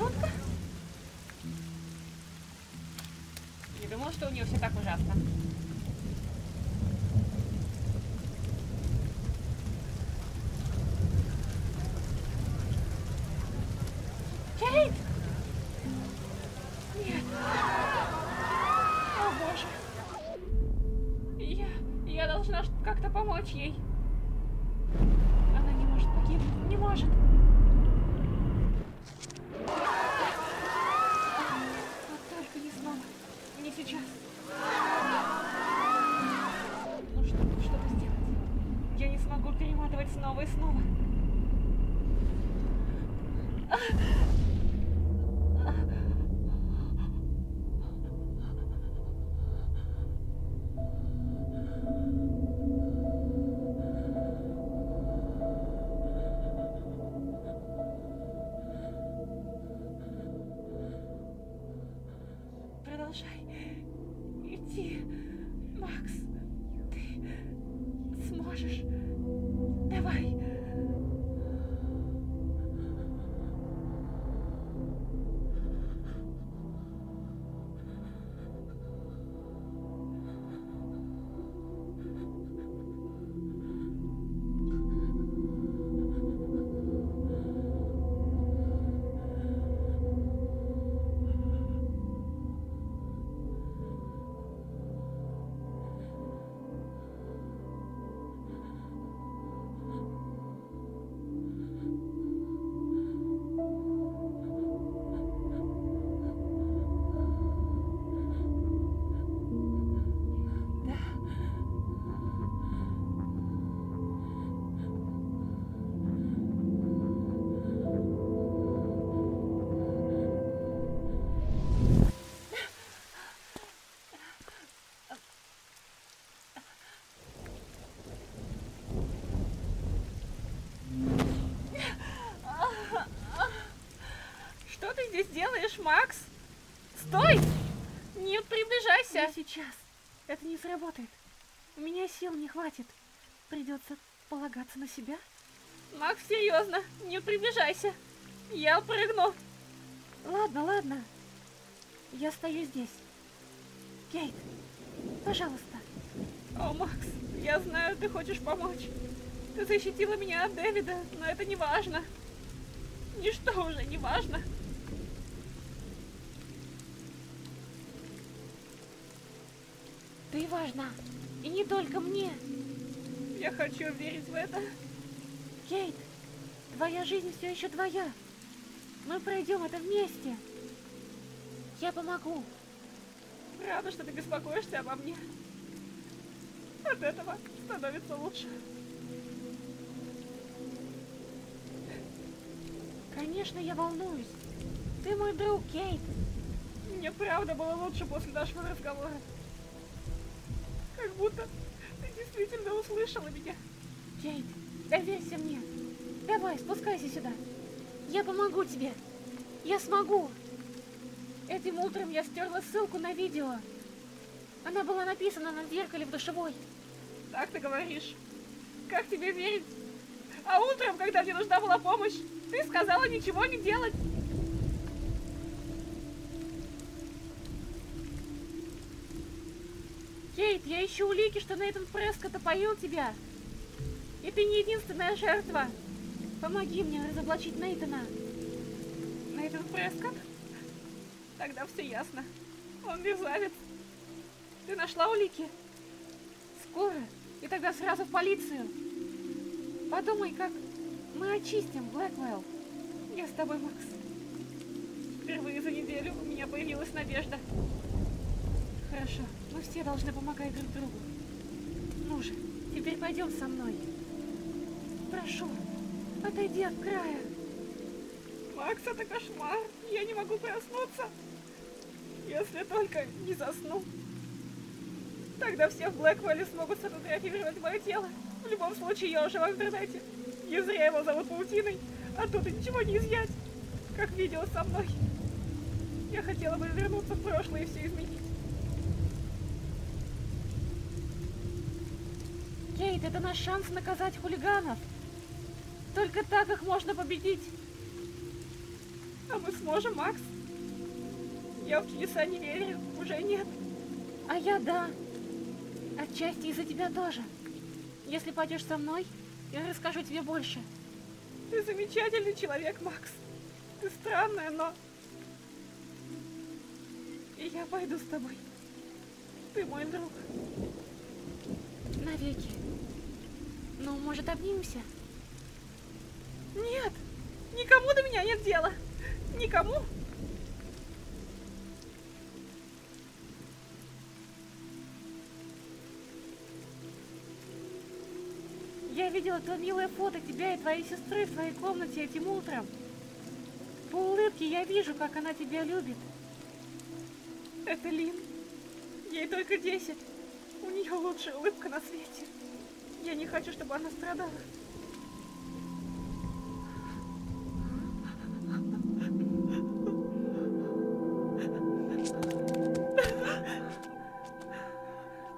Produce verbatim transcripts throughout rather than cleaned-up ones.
Шутка? Не думала, что у нее все так ужасно. Кейт! Нет. О, Боже. Я, я должна как-то помочь ей. Она не может погибнуть. Не может. Сейчас. Ну что, что-то сделать. Я не смогу перематывать снова и снова. Макс, стой! Не приближайся! Не сейчас. Это не сработает. У меня сил не хватит. Придется полагаться на себя. Макс, серьезно, не приближайся. Я прыгну. Ладно, ладно. Я стою здесь. Кейт, пожалуйста. О, Макс, я знаю, ты хочешь помочь. Ты защитила меня от Дэвида, но это не важно. Ничто уже не важно. Ты важна. И не только мне. Я хочу верить в это. Кейт, твоя жизнь все еще твоя. Мы пройдем это вместе. Я помогу. Рада, что ты беспокоишься обо мне. От этого становится лучше. Конечно, я волнуюсь. Ты мой друг, Кейт. Мне правда было лучше после нашего разговора. Как будто ты действительно услышала меня. Кейт, доверься мне. Давай, спускайся сюда. Я помогу тебе. Я смогу. Этим утром я стерла ссылку на видео. Она была написана на зеркале в душевой. Так ты говоришь. Как тебе верить? А утром, когда мне нужна была помощь, ты сказала ничего не делать. Кейт, я ищу улики, что Нейтан Прескотт опоил тебя. И ты не единственная жертва. Помоги мне разоблачить Нейтана. Нейтан Прескотт? Тогда все ясно. Он мерзавец. Ты нашла улики? Скоро. И тогда сразу в полицию. Подумай, как мы очистим Блэквелл. Я с тобой, Макс. Впервые за неделю у меня появилась надежда. Хорошо, мы все должны помогать друг другу. Ну же, теперь пойдем со мной. Прошу, отойди от края. Макс, это кошмар. Я не могу проснуться. Если только не засну. Тогда все в Блэквелле смогут сфотографировать мое тело. В любом случае, я уже в интернете. Не зря его зовут паутиной. Оттуда ничего не изъять. Как видео со мной. Я хотела бы вернуться в прошлое и все изменить. Кейт, это наш шанс наказать хулиганов. Только так их можно победить. А мы сможем, Макс? Я в чудеса не верю, уже нет. А я да. Отчасти из-за тебя тоже. Если пойдешь со мной, я расскажу тебе больше. Ты замечательный человек, Макс. Ты странная, но... И я пойду с тобой. Ты мой друг. Навеки. Ну, может, обнимемся? Нет! Никому до меня нет дела! Никому! Я видела твое милое фото тебя и твоей сестры в твоей комнате этим утром. По улыбке я вижу, как она тебя любит. Это Лин. Ей только десять. У нее лучшая улыбка на свете. Я не хочу, чтобы она страдала.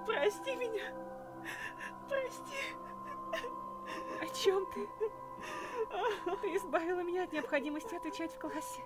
Прости меня. Прости. О чем ты? Ты избавила меня от необходимости отвечать в классе.